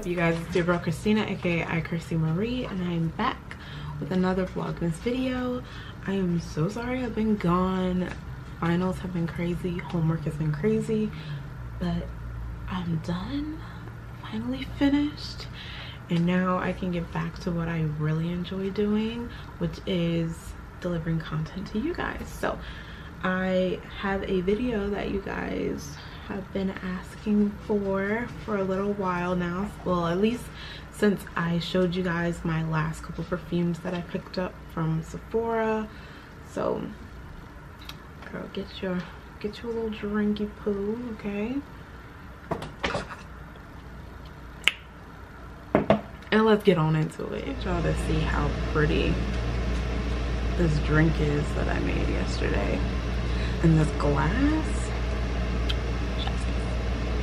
up, you guys? It's your girl Christina, aka iChrissyMarie, and I'm back with another vlogmas video. I am so sorry I've been gone. Finals have been crazy, homework has been crazy, but I'm done, finally finished, and now I can get back to what I really enjoy doing, which is delivering content to you guys. So I have a video that you guys have been asking for a little while now, well, at least since I showed you guys my last couple perfumes that I picked up from Sephora. So girl, get your little drinky poo, okay? And let's get on into it. Y'all to see how pretty this drink is that I made yesterday. And this glass,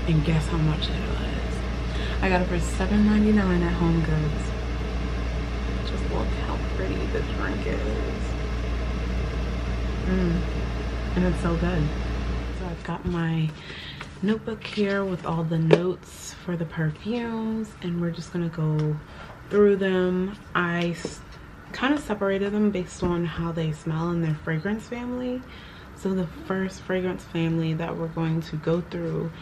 and guess how much it was. I got it for $7.99 at Home Goods. Just look how pretty the drink is. And it's so good. So I've got my notebook here with all the notes for the perfumes, and we're just gonna go through them. I kind of separated them based on how they smell in their fragrance family. So the first fragrance family that we're going to go through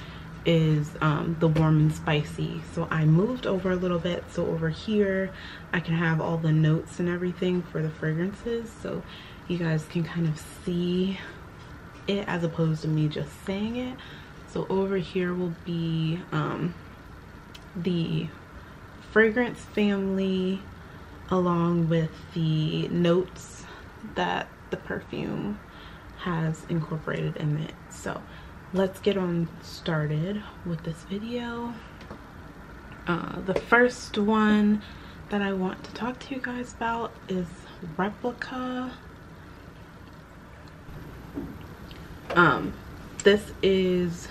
is the warm and spicy. So I moved over a little bit, so over here I can have all the notes and everything for the fragrances, so you guys can kind of see it as opposed to me just saying it. So over here will be the fragrance family along with the notes that the perfume has incorporated in it. So let's get on started with this video. The first one that I want to talk to you guys about is Replica. This is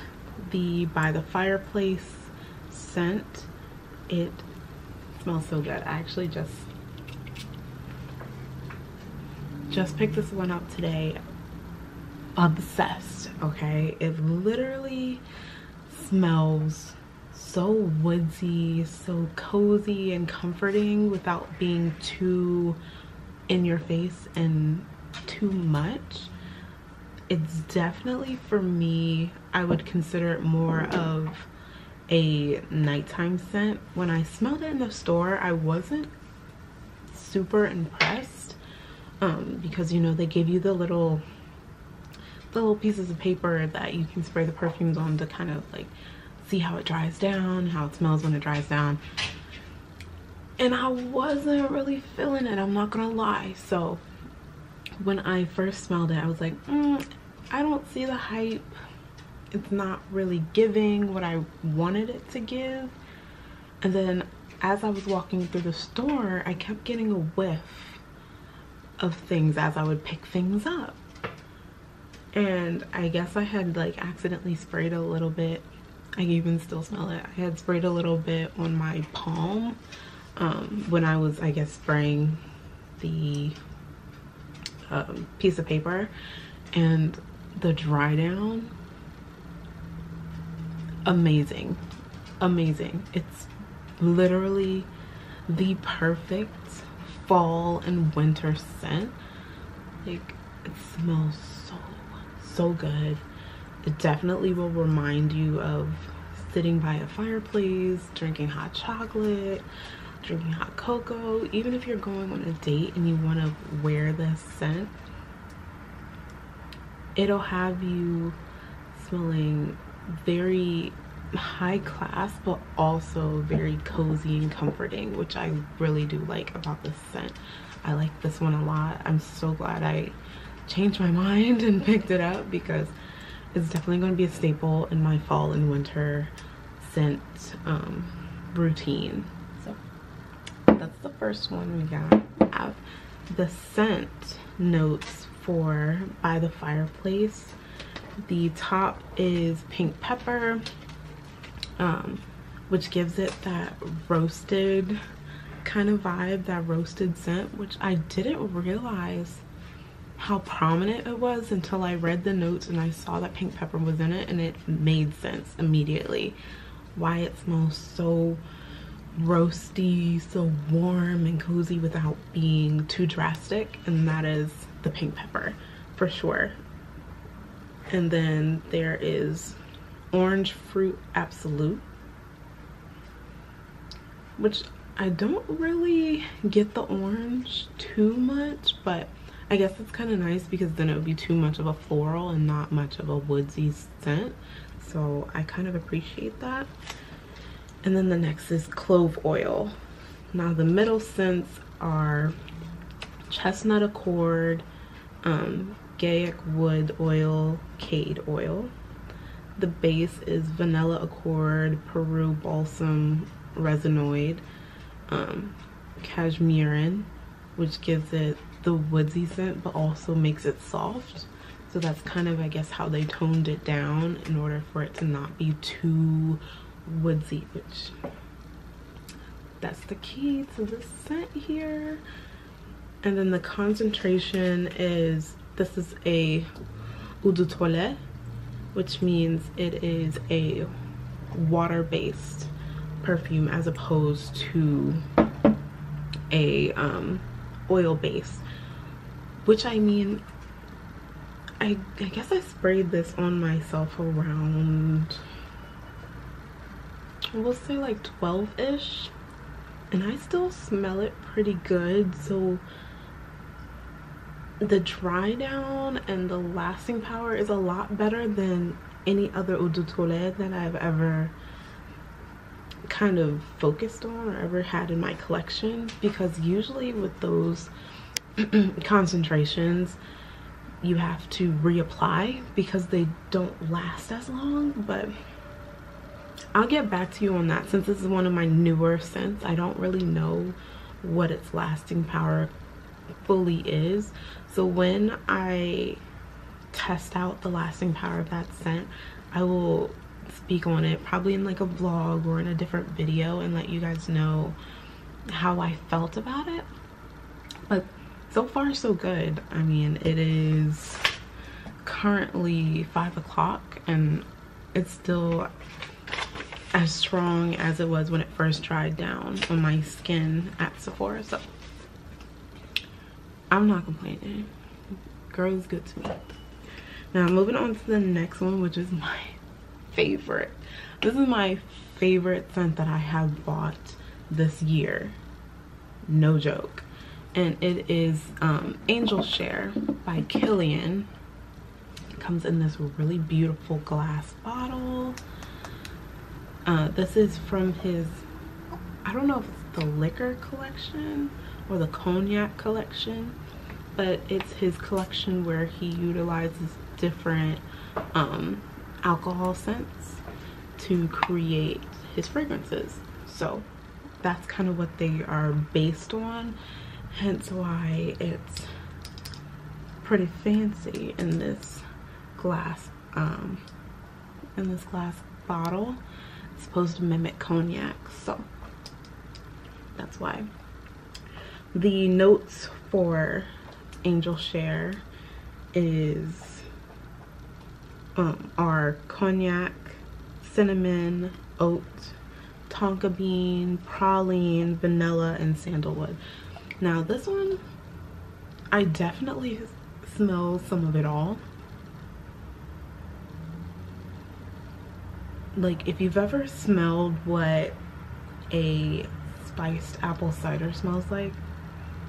the By the Fireplace scent. It smells so good. I actually just picked this one up today. Obsessed, okay? It literally smells so woodsy, so cozy and comforting without being too in your face and too much. It's definitely, for me, I would consider it more of a nighttime scent. When I smelled it in the store, I wasn't super impressed because, you know, they give you the little pieces of paper that you can spray the perfumes on to kind of like see how it dries down, how it smells when it dries down. And I wasn't really feeling it, I'm not gonna lie. So when I first smelled it, I was like, I don't see the hype. It's not really giving what I wanted it to give. And then as I was walking through the store, I kept getting a whiff of things as I would pick things up. And I guess I had like accidentally sprayed a little bit. I can even still smell it. I had sprayed a little bit on my palm when I was, I guess, spraying the piece of paper, and the dry down, amazing. It's literally the perfect fall and winter scent. Like, it smells so good. It definitely will remind you of sitting by a fireplace, drinking hot chocolate, drinking hot cocoa. Even if you're going on a date and you want to wear this scent, it'll have you smelling very high class but also very cozy and comforting, which I really do like about this scent. I like this one a lot. I'm so glad I changed my mind and picked it up, because it's definitely going to be a staple in my fall and winter scent routine. That's the first one we got. I have the scent notes for By the Fireplace. The top is pink pepper, which gives it that roasted kind of vibe, that roasted scent, which I didn't realize how prominent it was until I read the notes and I saw that pink pepper was in it, and it made sense immediately why it smells so roasty, so warm and cozy without being too drastic, and that is the pink pepper for sure. And then there is orange fruit absolute, which I don't really get the orange too much, but I guess it's kind of nice because then it would be too much of a floral and not much of a woodsy scent, so I kind of appreciate that. And then the next is clove oil. Now the middle scents are chestnut accord, Gaiac wood oil, cade oil. The base is vanilla accord, Peru balsam resinoid, cashmerin, which gives it the woodsy scent but also makes it soft. So that's kind of, I guess, how they toned it down in order for it to not be too woodsy, which that's the key to this scent here. And then the concentration is, this is a eau de toilette, which means it is a water-based perfume as opposed to a oil base, which I mean, I guess I sprayed this on myself around, we'll say like 12-ish, and I still smell it pretty good. So the dry down and the lasting power is a lot better than any other eau de toilette that I've ever kind of focused on or ever had in my collection, because usually with those concentrations you have to reapply because they don't last as long. But I'll get back to you on that since this is one of my newer scents. I don't really know what its lasting power fully is, so when I test out the lasting power of that scent, I will speak on it probably in like a vlog or in a different video and let you guys know how I felt about it. But so far so good. I mean, it is currently 5 o'clock and it's still as strong as it was when it first dried down on my skin at Sephora, so I'm not complaining. Girl is good to me. Now moving on to the next one, which is my favorite. This is my favorite scent that I have bought this year, no joke, and it is Angel Share by Kilian. It comes in this really beautiful glass bottle. This is from his, I don't know if it's the liquor collection or the cognac collection, but it's his collection where he utilizes different alcohol scents to create his fragrances. So that's kind of what they are based on, hence why it's pretty fancy in this glass bottle. It's supposed to mimic cognac, so that's why. The notes for Angel Share is are cognac, cinnamon, oat, tonka bean, praline, vanilla, and sandalwood. Now this one, I definitely smell some of it all. Like if you've ever smelled what a spiced apple cider smells like,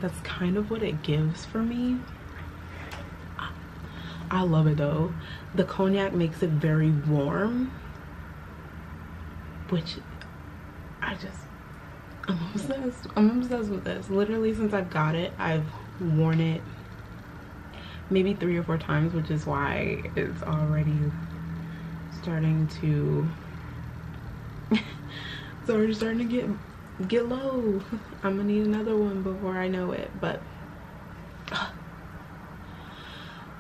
that's kind of what it gives for me. I love it though. The cognac makes it very warm, which I'm obsessed. I'm obsessed with this. Literally since I've got it, I've worn it maybe 3 or 4 times, which is why it's already starting to get low. I'm gonna need another one before I know it. But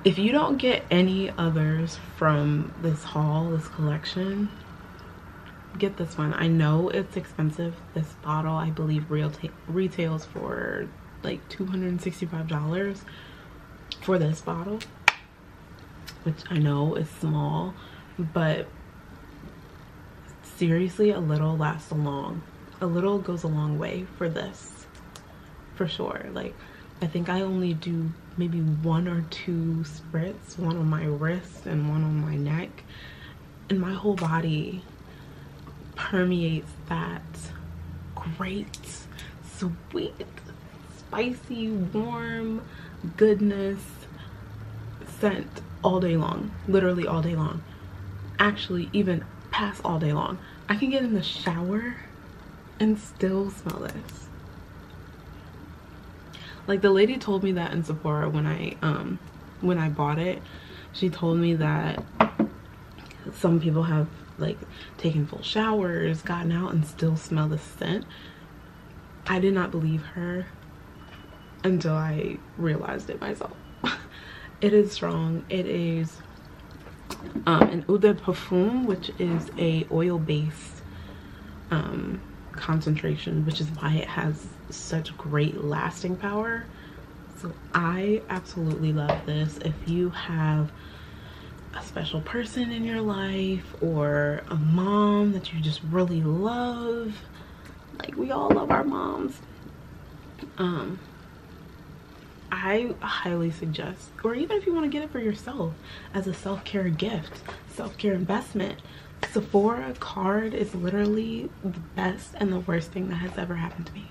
if you don't get any others from this haul, this collection, get this one. I know it's expensive. This bottle, I believe, retails for like $265 for this bottle, which I know is small, but seriously, a little lasts a long. A a little goes a long way for this, for sure. Like, I think I only do maybe 1 or 2 spritz, one on my wrist and one on my neck, and my whole body permeates that great, sweet, spicy, warm goodness scent all day long, literally all day long. Actually, even past all day long. I can get in the shower and still smell this. Like, the lady told me that in Sephora when I bought it. She told me that some people have like taken full showers, gotten out, and still smell the scent. I did not believe her until I realized it myself. It is strong. It is an eau de parfum, which is a oil-based concentration, which is why it has such great lasting power. So I absolutely love this. If you have a special person in your life or a mom that you just really love, like, we all love our moms, I highly suggest, or even if you want to get it for yourself as a self-care gift, self-care investment, Sephora card is literally the best and the worst thing that has ever happened to me.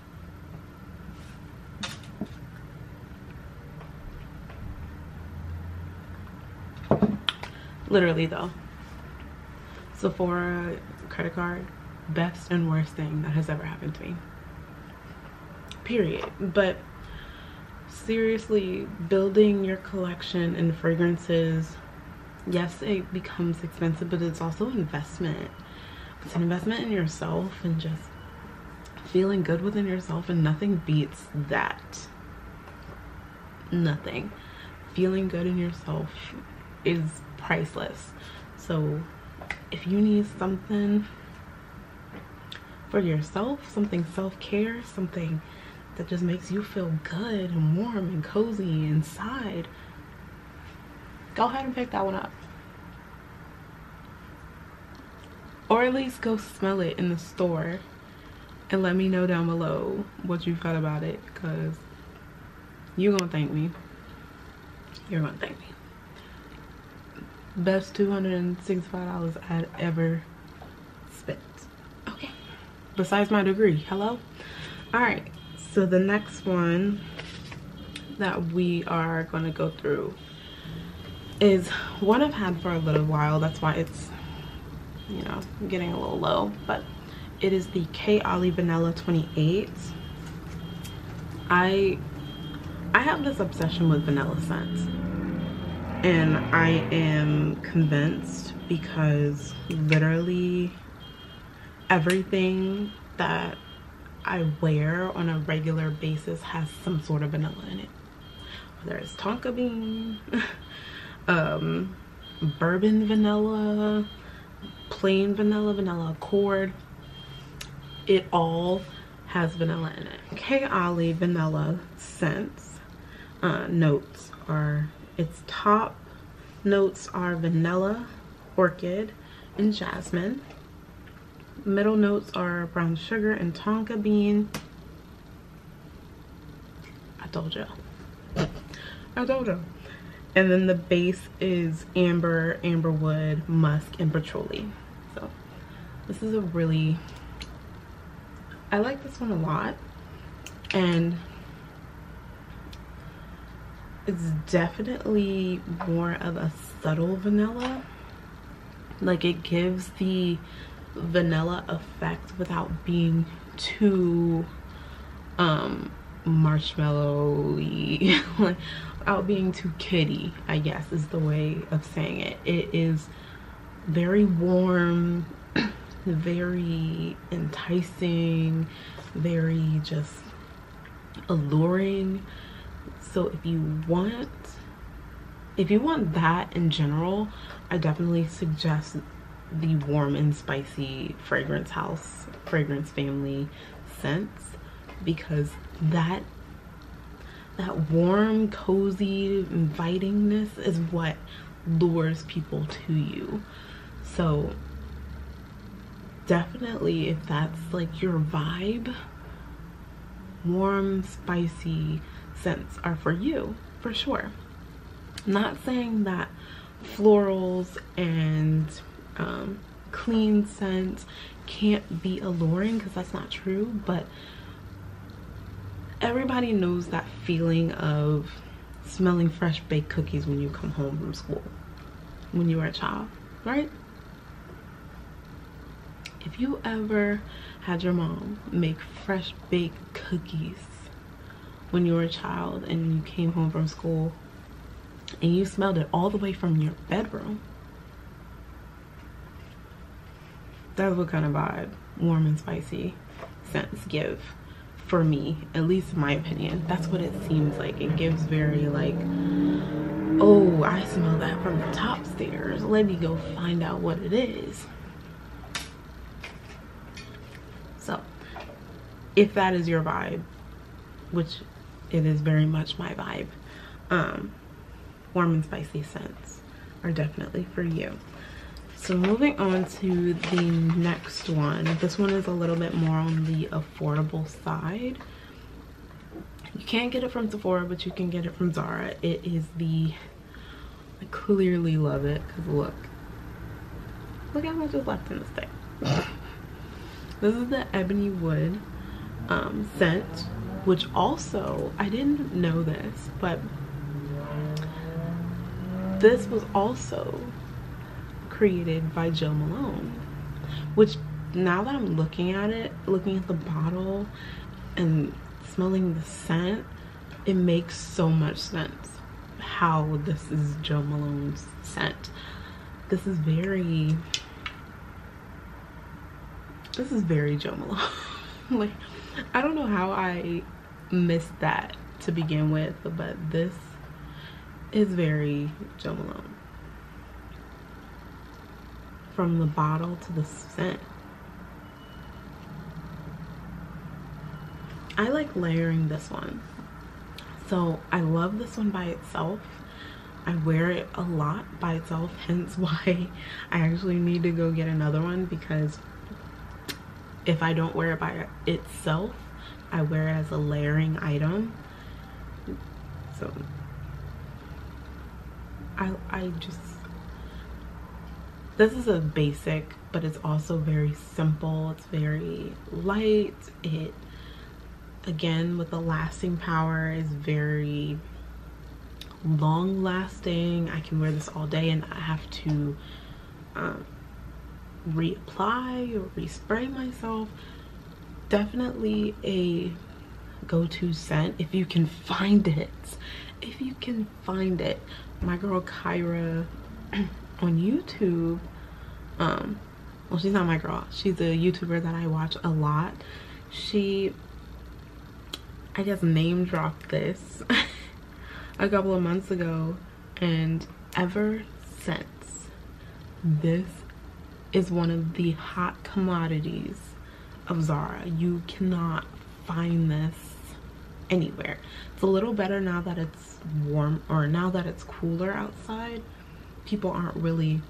Literally, though, Sephora credit card, best and worst thing that has ever happened to me, period. But seriously, building your collection in fragrances, yes, it becomes expensive, but it's also an investment. It's an investment in yourself and just feeling good within yourself, and nothing beats that. Nothing. Feeling good in yourself is priceless. So if you need something for yourself, something self-care, something that just makes you feel good and warm and cozy inside, go ahead and pick that one up. Or at least go smell it in the store and let me know down below what you felt about it, because you're gonna thank me. You're gonna thank me. Best $265 I'd ever spent. Okay, besides my degree. Hello. All right, so the next one that we are going to go through is one I've had for a little while. That's why it's, you know, getting a little low. But it is the Kayali Vanilla 28. I have this obsession with vanilla scents, and I am convinced, because literally everything that I wear on a regular basis has some sort of vanilla in it. Whether it's tonka bean, bourbon vanilla, plain vanilla, vanilla accord, it all has vanilla in it. Kayali vanilla scents notes are, its top notes are vanilla, orchid, and jasmine. Middle notes are brown sugar and tonka bean. I told you. I told you. And then the base is amber, amberwood, musk, and patchouli. So this is a really, I like this one a lot. And it's definitely more of a subtle vanilla. Like, it gives the vanilla effect without being too marshmallowy, like, without being too kiddie, I guess is the way of saying it. It is very warm, very enticing, very just alluring. So if you want that in general, I definitely suggest the warm and spicy fragrance house, fragrance family scents, because that warm, cozy invitingness is what lures people to you. So definitely, if that's like your vibe, warm, spicy scents are for you, for sure. Not saying that florals and clean scents can't be alluring, because that's not true, but everybody knows that feeling of smelling fresh baked cookies when you come home from school when you were a child, right? If you ever had your mom make fresh baked cookies when you were a child and you came home from school and you smelled it all the way from your bedroom, that's what kind of vibe warm and spicy scents give, for me, at least in my opinion. That's what it seems like. It gives very like, oh, I smell that from the top stairs, let me go find out what it is. So if that is your vibe, which it is very much my vibe, warm and spicy scents are definitely for you. So moving on to the next one. This one is a little bit more on the affordable side. You can't get it from Sephora, but you can get it from Zara. It is the, I clearly love it, because look how much is left in this thing. This is the Ebony Wood scent, which also, I didn't know this, but this was also created by Jo Malone, which, now that I'm looking at it, looking at the bottle and smelling the scent, it makes so much sense how this is Jo Malone's scent. This is very Jo Malone. Like, I don't know how I missed that to begin with, but this is very Jo Malone. From the bottle to the scent. I like layering this one. So I love this one by itself. I wear it a lot by itself, hence why I actually need to go get another one, because if I don't wear it by itself, I wear it as a layering item. So I just, this is a basic, but it's also very simple. It's very light. It, again, with the lasting power, is very long lasting. I can wear this all day and I have to reapply or respray myself. Definitely a go-to scent if you can find it. If you can find it. My girl Kyra on YouTube, well, she's not my girl, she's a YouTuber that I watch a lot, she, I guess, name dropped this a couple of months ago, and ever since, this is one of the hot commodities of Zara. You cannot find this anywhere. It's a little better now that it's warm, or now that it's cooler outside. People aren't really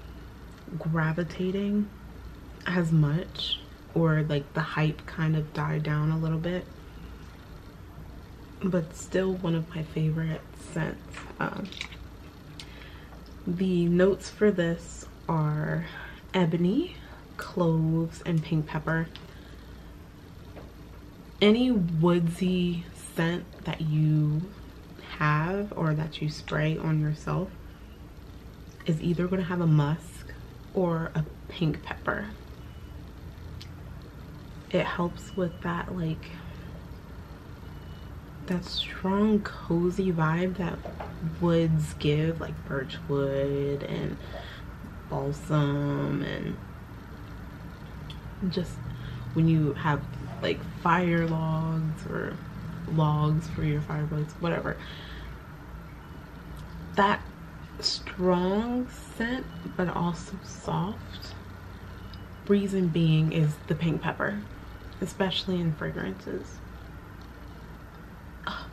gravitating as much, or like the hype kind of died down a little bit, but still one of my favorite scents. The notes for this are ebony, cloves, and pink pepper. Any woodsy scent that you have or that you spray on yourself is either going to have a musk or a pink pepper. It helps with that, like, that strong cozy vibe that woods give, like birch wood and balsam, and just when you have like fire logs or logs for your fireplace, whatever. That strong scent, but also soft. Reason being is the pink pepper, especially in fragrances. Oh,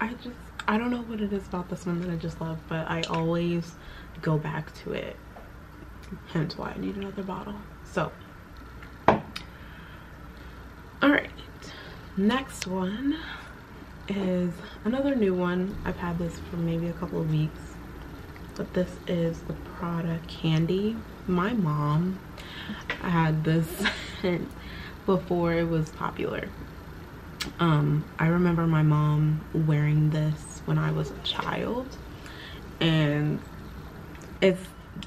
I don't know what it is about this one that I just love, but I always go back to it, hence why I need another bottle. So Next one is another new one. I've had this for maybe a couple of weeks, but this is the Prada Candy. My mom had this before it was popular. I remember my mom wearing this when I was a child, and it's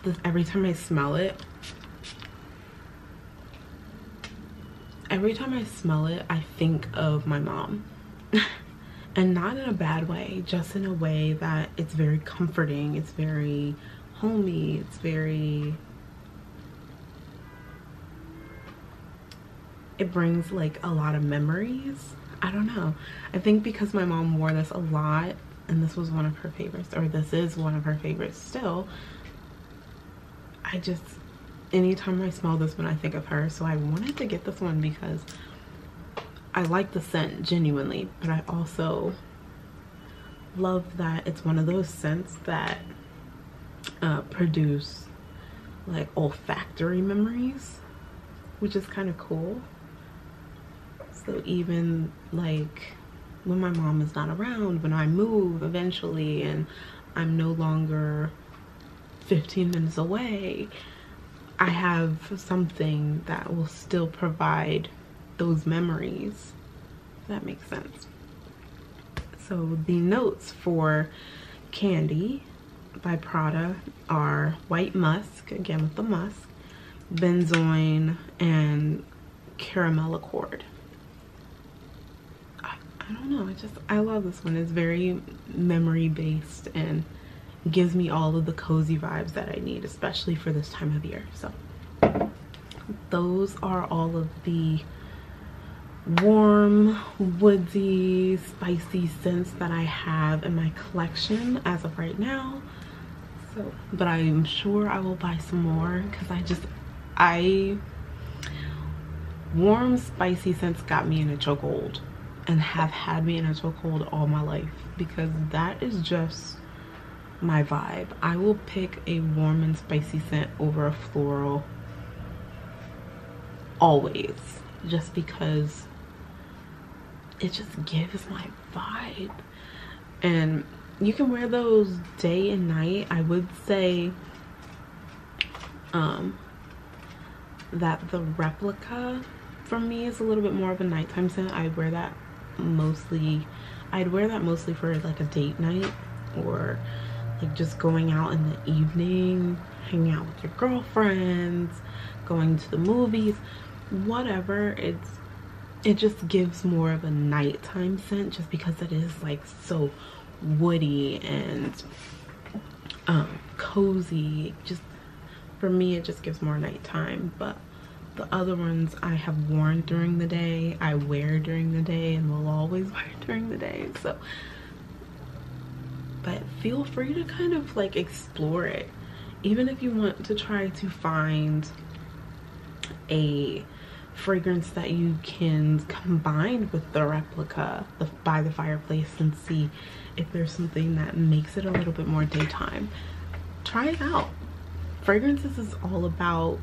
this, every time I smell it, I think of my mom. And not in a bad way, just in a way that it's very comforting, it's very homey, it's very... it brings like a lot of memories. I don't know. I think because my mom wore this a lot, and this was one of her favorites, or this is one of her favorites still, I just... anytime I smell this one, I think of her. So I wanted to get this one because I like the scent genuinely, but I also love that it's one of those scents that produce like olfactory memories, which is kind of cool. So even like when my mom is not around, when I move eventually and I'm no longer 15 minutes away, I have something that will still provide those memories, if that makes sense. So the notes for Candy by Prada are white musk, again with the musk, benzoin, and caramel accord. I don't know, I love this one. It's very memory based and gives me all of the cozy vibes that I need, especially for this time of year. So those are all of the warm, woodsy, spicy scents that I have in my collection as of right now. So, but I'm sure I will buy some more because warm, spicy scents got me in a chokehold and have had me in a chokehold all my life, because that is just my vibe. I will pick a warm and spicy scent over a floral always, just because it just gives my vibe. And you can wear those day and night. I would say that the Replica for me is a little bit more of a nighttime scent. I'd wear that mostly for like a date night, or like just going out in the evening, hanging out with your girlfriends, going to the movies, whatever. It just gives more of a nighttime scent, just because it is like so woody and cozy. Just for me, it just gives more nighttime. But the other ones I have worn during the day, I wear during the day, and will always wear during the day. So, but feel free to kind of like explore it. Even if you want to try to find a fragrance that you can combine with the Replica, by the Fireplace, and see if there's something that makes it a little bit more daytime. Try it out. Fragrances is all about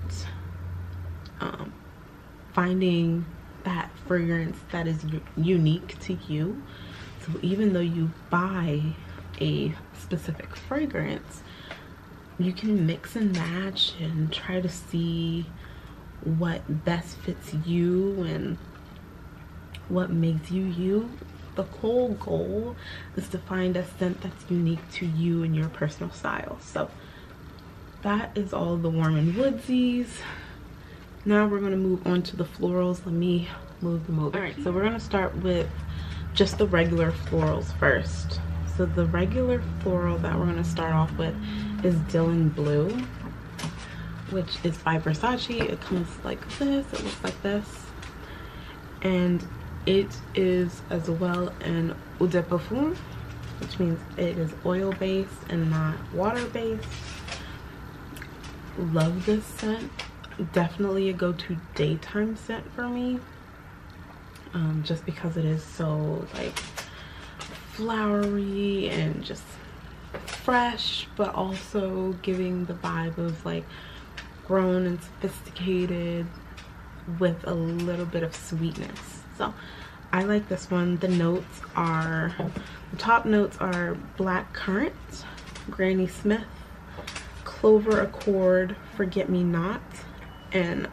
finding that fragrance that is unique to you. So even though you buy a specific fragrance, you can mix and match and try to see what best fits you and what makes you you. The whole goal is to find a scent that's unique to you and your personal style. So that is all the warm and woodsies. Now we're going to move on to the florals. Let me move them over. All right, so we're going to start with just the regular florals first. So the regular floral that we're going to start off with is Dylan Blue, which is by Versace. It comes like this, it looks like this, and it is as well an eau de parfum, which means it is oil based and not water based. Love this scent. Definitely a go-to daytime scent for me, just because it is so like flowery and just fresh, but also giving the vibe of like grown and sophisticated with a little bit of sweetness. So I like this one. The notes are, the top notes are black currant, Granny Smith, clover accord, forget-me-not, and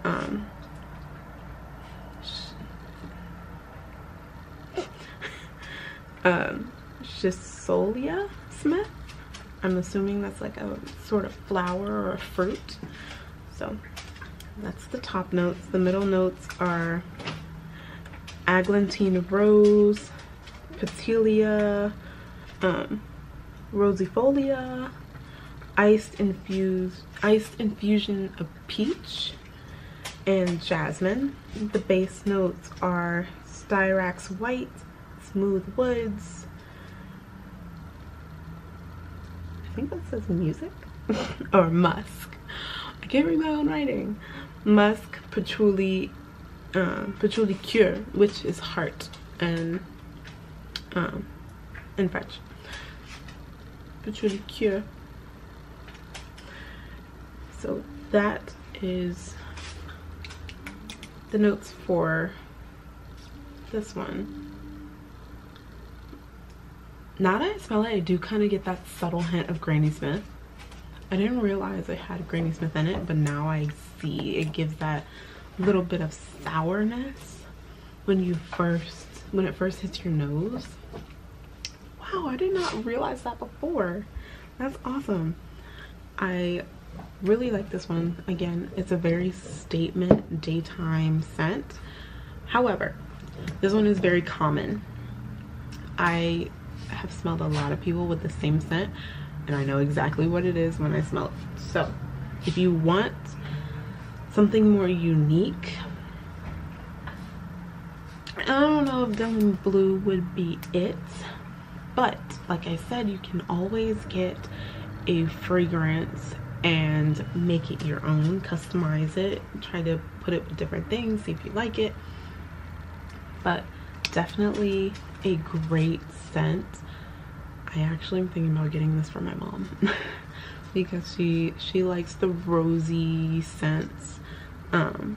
Shisolia Smith. I'm assuming that's like a sort of flower or a fruit. So that's the top notes. The middle notes are Eglantine Rose, Petulia, Rosifolia, Iced Infusion of Peach, and Jasmine. The base notes are Styrax White, Smooth Woods, I think that says Music, or Musk. I can't read my own writing. Musk, Patchouli, Patchouli Cure, which is heart, and in French. Patchouli Cure. So that is the notes for this one. Now that I smell it, I do kind of get that subtle hint of Granny Smith. I didn't realize it had Granny Smith in it, but now I see it gives that little bit of sourness when it first hits your nose. Wow, I did not realize that before. That's awesome. I really like this one. Again, it's a very statement daytime scent. However, this one is very common. I have smelled a lot of people with the same scent, and I know exactly what it is when I smell it. So if you want something more unique, I don't know if Dylan Blue would be it, but like I said, you can always get a fragrance and make it your own, customize it, try to put it with different things, see if you like it. But definitely a great scent. I actually am thinking about getting this for my mom because she likes the rosy scents. So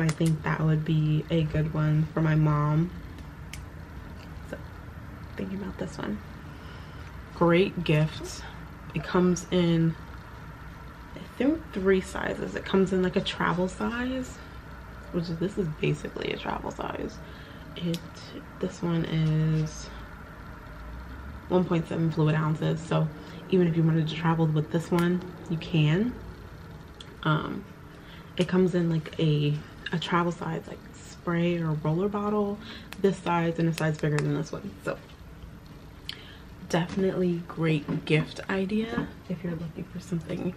I think that would be a good one for my mom. So thinking about this one. Great gift. It comes in, I think, 3 sizes. It comes in like a travel size, which is, this is basically a travel size. This one is 1.7 fluid ounces, so even if you wanted to travel with this one, you can. It comes in like a travel size, like spray or roller bottle, this size, and a size bigger than this one. So definitely great gift idea if you're looking for something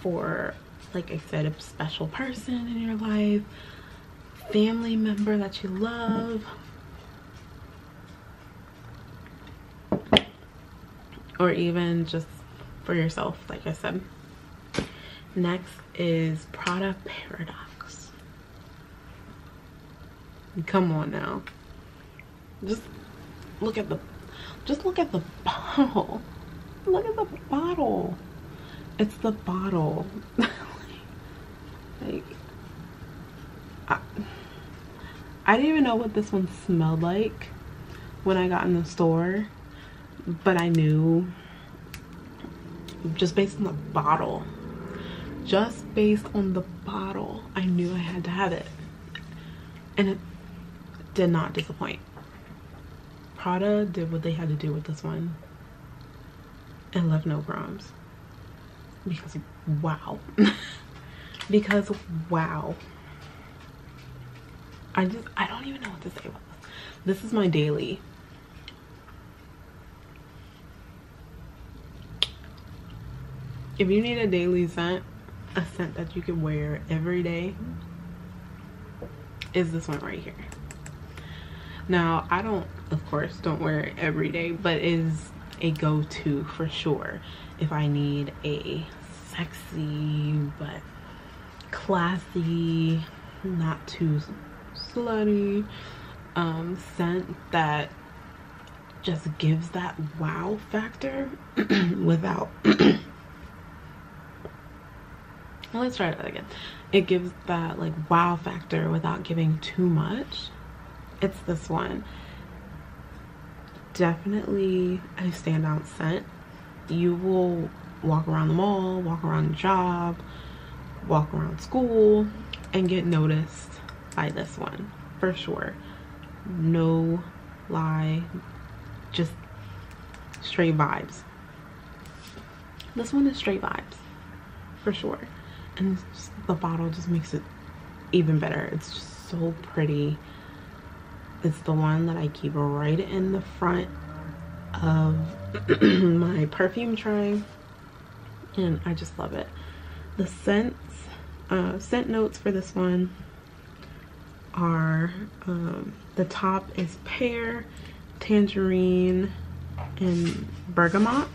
for, like I said, a special person in your life, family member that you love, or even just for yourself, like I said. Next is Prada Paradox. Come on now. Just look at the bottle. Look at the bottle. It's the bottle. I didn't even know what this one smelled like when I got in the store, but I knew just based on the bottle. Just based on the bottle, I knew I had to have it. And it did not disappoint. Prada did what they had to do with this one and left no crumbs. Because wow. Because wow. I don't even know what to say about this. This is my daily. If you need a daily scent, a scent that you can wear every day, is this one right here. Now, I don't, of course, don't wear it every day, but is a go-to for sure if I need a sexy but classy, not too slutty scent that just gives that wow factor without let's try that again. It gives that like wow factor without giving too much. it's this one. Definitely a standout scent. You will walk around the mall, walk around the job, walk around school, and get noticed by this one for sure. No lie, just straight vibes. This one is straight vibes for sure, and the bottle just makes it even better. It's just so pretty. It's the one that I keep right in the front of my perfume tray, and I just love it. The scents, scent notes for this one are the top is pear, tangerine, and bergamot.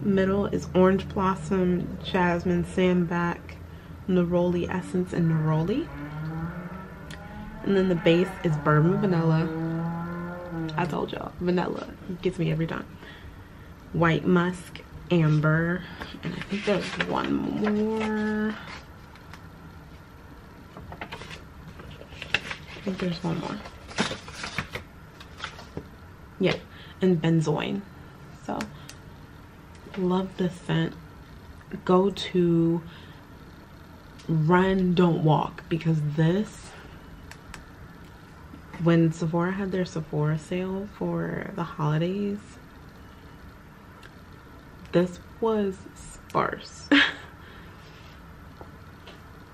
Middle is orange blossom, jasmine, sandback, neroli essence, and neroli. And then the base is bourbon vanilla. I told y'all, vanilla gets me every time. White musk, amber, and I think there's one more. I think there's one more. Yeah, and benzoin. So, love this scent. Go to, run, don't walk, because this, when Sephora had their Sephora sale for the holidays, this was sparse.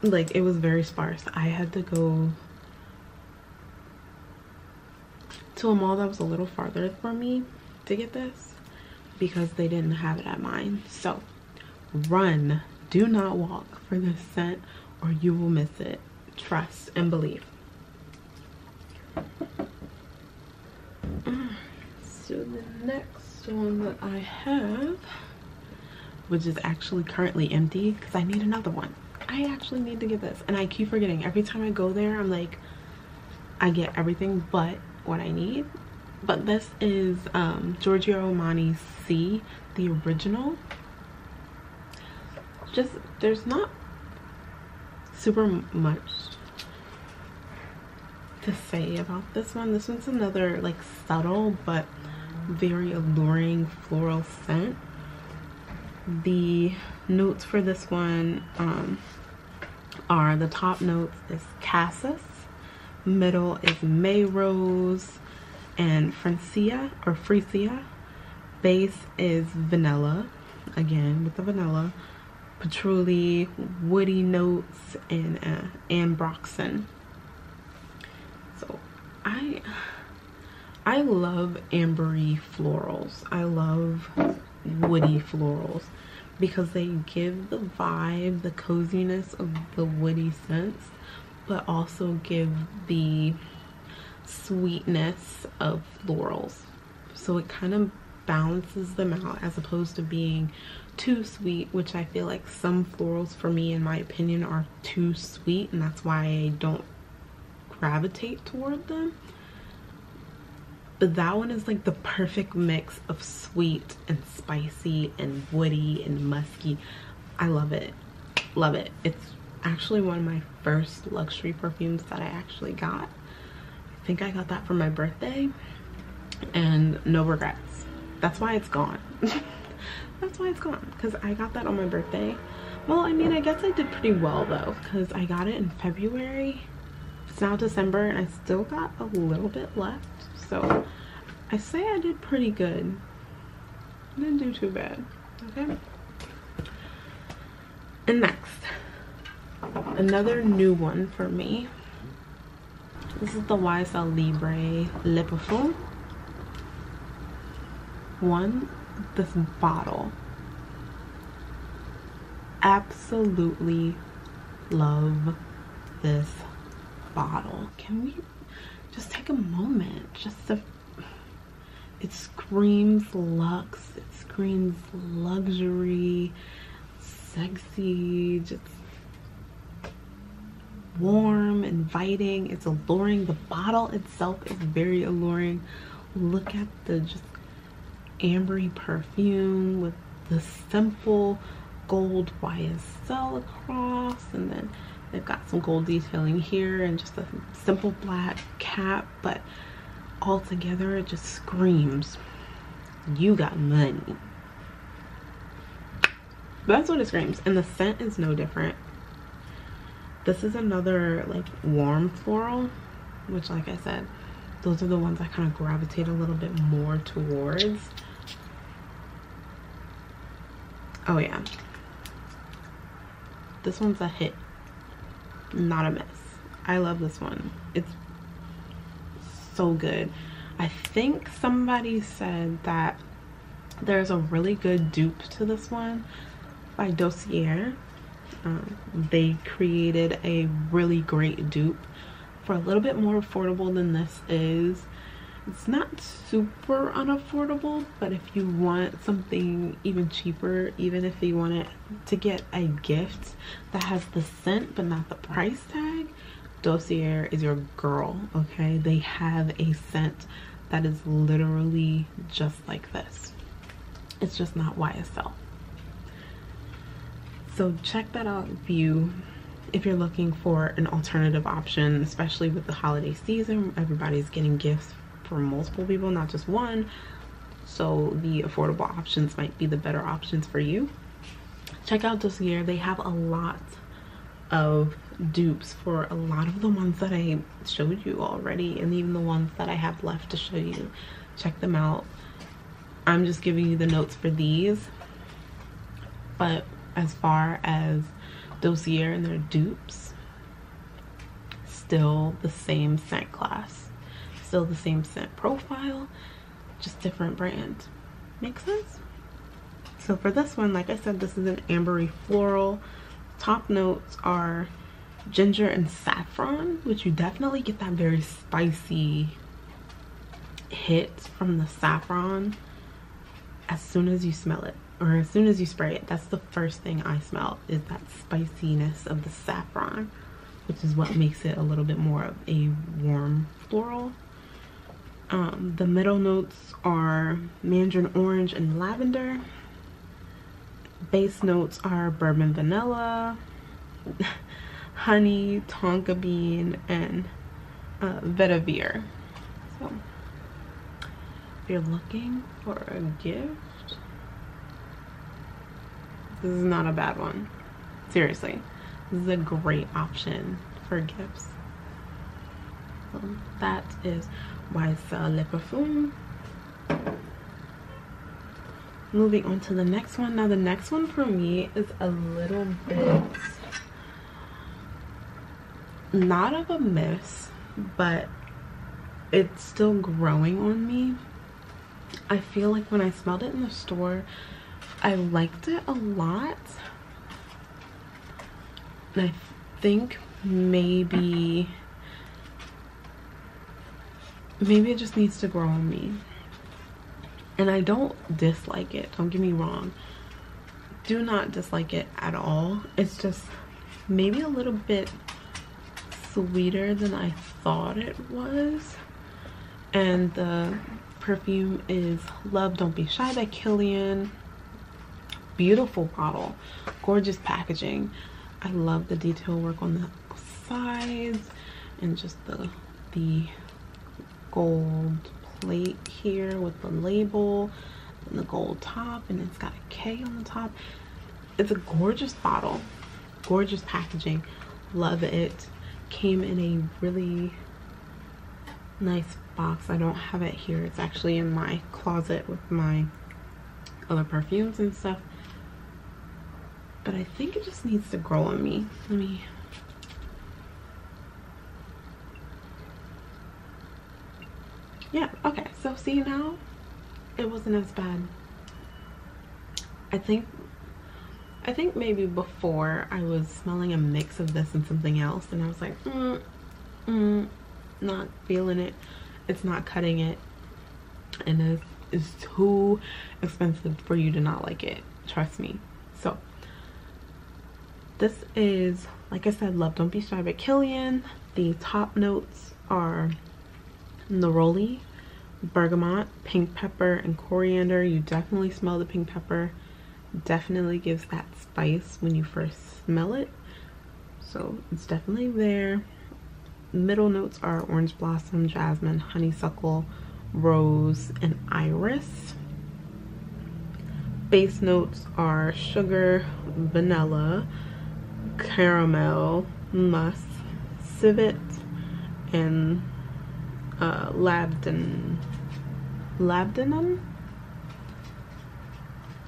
Like, it was very sparse. I had to go to a mall that was a little farther from me to get this because they didn't have it at mine. So run, do not walk for this scent or you will miss it. Trust and believe. So the next one that I have, which is actually currently empty because I need another one. I actually need to get this, and I keep forgetting. Every time I go there, I'm like, I get everything but what I need. But this is Giorgio Armani Sì, the original. Just, there's not super much to say about this one. This one's another like subtle but very alluring floral scent. The notes for this one are, the top notes is cassis, middle is May Rose and Francia or Frisia, base is vanilla, again with the vanilla, patchouli, woody notes, and ambroxan. So I love ambery florals. I love woody florals because they give the vibe, the coziness of the woody scents, but also give the sweetness of florals. So it kind of balances them out as opposed to being too sweet, which I feel like some florals for me, in my opinion, are too sweet, and that's why I don't gravitate toward them. But that one is like the perfect mix of sweet and spicy and woody and musky. I love it, love it. It's actually one of my first luxury perfumes that I actually got. I think I got that for my birthday, and no regrets. That's why it's gone. That's why it's gone, because I got that on my birthday. Well, I mean, I guess I did pretty well though, because I got it in February. It's now December and I still got a little bit left, so I say I did pretty good. I didn't do too bad. Okay, and next, another new one for me. This is the YSL Libre Le Parfum one. This bottle, absolutely love this bottle. Can we just take a moment just to, it screams luxe, it screams luxury, sexy, just warm, inviting, it's alluring. The bottle itself is very alluring. Look at the just ambery perfume with the simple gold YSL across, and then They've got some gold detailing here and just a simple black cap, but all together it just screams, you got money. That's what it screams. And the scent is no different. This is another like warm floral, which like I said, those are the ones I kind of gravitate a little bit more towards. Oh yeah, this one's a hit, not a miss. I love this one. It's so good. I think somebody said that there's a really good dupe to this one by Dossier. They created a really great dupe for a little bit more affordable than this is. It's not super unaffordable, but if you want something even cheaper, even if you want it to get a gift that has the scent but not the price tag, Dossier is your girl, okay? They have a scent that is literally just like this. It's just not YSL. So check that out if you're looking for an alternative option, especially with the holiday season. Everybody's getting gifts for multiple people, not just one. So the affordable options might be the better options for you. Check out Dossier. They have a lot of dupes for a lot of the ones that I showed you already, and even the ones that I have left to show you. Check them out. I'm just giving you the notes for these, but as far as Dossier and their dupes, still the same scent class, still the same scent profile, just different brand. Makes sense? So for this one, like I said, this is an ambery floral. Top notes are ginger and saffron, which you definitely get that very spicy hit from the saffron as soon as you smell it, or as soon as you spray it. That's the first thing I smell, is that spiciness of the saffron, which is what makes it a little bit more of a warm floral. The middle notes are mandarin orange and lavender. Base notes are bourbon vanilla, honey, tonka bean, and vetiver. So if you're looking for a gift, this is not a bad one. Seriously, this is a great option for gifts. So that is YSL Le Parfum. Moving on to the next one. Now the next one for me is a little bit, not of a miss, but it's still growing on me. I feel like when I smelled it in the store, I liked it a lot. And I think maybe it just needs to grow on me. And I don't dislike it, don't get me wrong. Do not dislike it at all. It's just maybe a little bit sweeter than I thought it was. And the perfume is Love, Don't Be Shy by Kilian. Beautiful bottle, gorgeous packaging. I love the detail work on the sides and just the gold plate here with the label and the gold top, and it's got a K on the top. It's a gorgeous bottle, gorgeous packaging. Love it. Came in a really nice box. I don't have it here. It's actually in my closet with my other perfumes and stuff, but I think it just needs to grow on me. Let me yeah, okay, so see, now it wasn't as bad. I think maybe before I was smelling a mix of this and something else, and I was like not feeling it, it's not cutting it, and it's too expensive for you to not like it, trust me. So this is, like I said, Love, Don't Be Shy by Kilian. The top notes are neroli, bergamot, pink pepper, and coriander. You definitely smell the pink pepper. Definitely gives that spice when you first smell it. So it's definitely there. Middle notes are orange blossom, jasmine, honeysuckle, rose, and iris. Base notes are sugar, vanilla, caramel, musk, civet, and labdanum.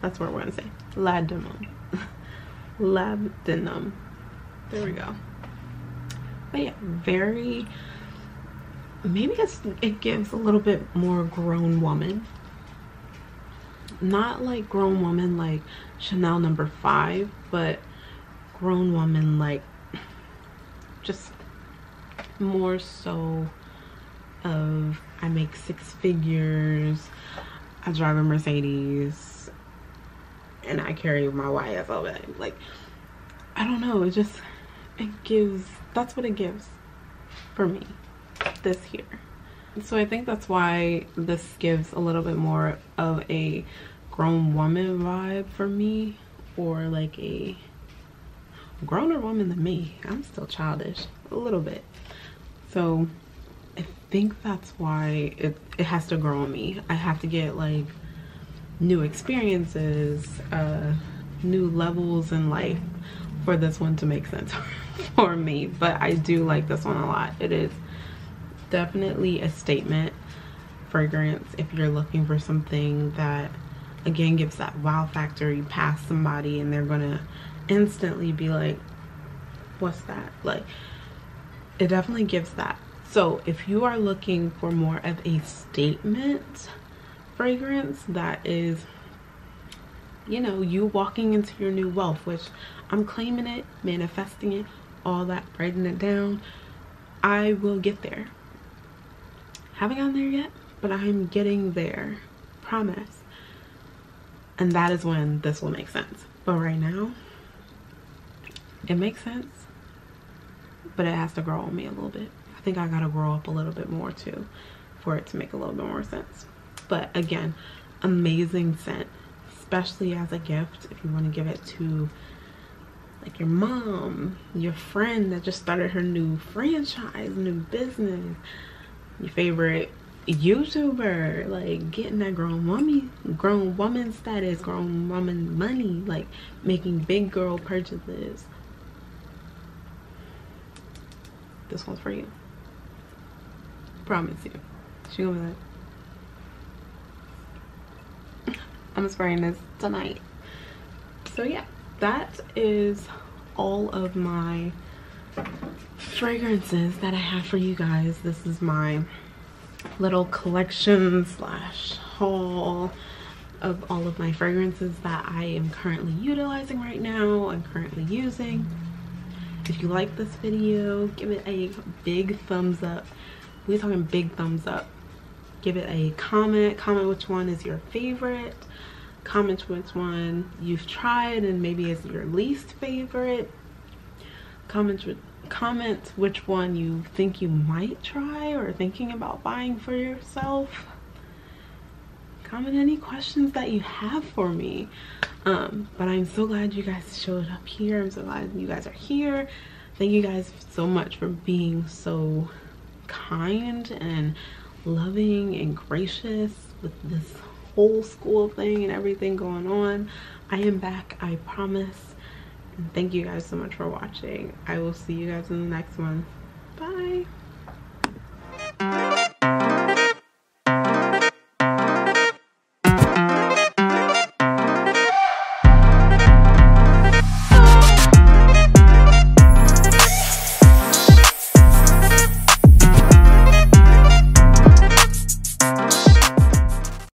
That's what we're gonna say. Labdanum. There we go. But yeah, very, maybe it gives a little bit more grown woman. Not like grown woman like Chanel No. 5, but grown woman like just more so of I make 6 figures, I drive a Mercedes, and I carry my YSL bag. Like, I don't know, it just, it gives, that's what it gives for me this here. So I think that's why this gives a little bit more of a grown woman vibe for me, or like a growner woman than me. I'm still childish a little bit, so I think that's why it has to grow on me. I have to get like new experiences, new levels in life for this one to make sense for me. But I do like this one a lot. It is definitely a statement fragrance if you're looking for something that again gives that wow factor. You pass somebody and they're gonna instantly be like, what's that? Like, it definitely gives that. So if you are looking for more of a statement fragrance that is, you know, you walking into your new wealth, which I'm claiming it, manifesting it, all that, writing it down, I will get there. Haven't gotten there yet, but I'm getting there, promise. And that is when this will make sense. But right now, it makes sense, but it has to grow on me a little bit. I think I gotta grow up a little bit more too for it to make a little bit more sense. But again, amazing scent, especially as a gift if you want to give it to like your mom, your friend that just started her new franchise, new business, your favorite YouTuber, like getting that grown woman status, grown woman money, like making big girl purchases. This one's for you. Promise you. She gonna be like, I'm spraying this tonight. So yeah, that is all of my fragrances that I have for you guys. This is my little collection slash haul of all of my fragrances that I am currently utilizing right now. I'm currently using. If you like this video, give it a big thumbs up. We're talking big thumbs up. Give it a comment. Comment which one is your favorite. Comment which one you've tried and maybe is your least favorite. Comment which one you think you might try or thinking about buying for yourself. Comment any questions that you have for me. But I'm so glad you guys showed up here. I'm so glad you guys are here. Thank you guys so much for being so kind and loving and gracious with this whole school thing and everything going on. I am back, I promise. And thank you guys so much for watching. I will see you guys in the next one. Bye.